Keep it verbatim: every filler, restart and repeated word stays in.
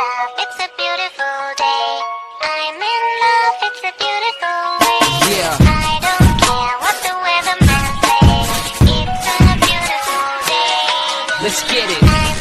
love, it's a beautiful day. I'm in love, it's a beautiful way. Yeah. I don't care what the weatherman says. It's a beautiful day. Let's get it. I'm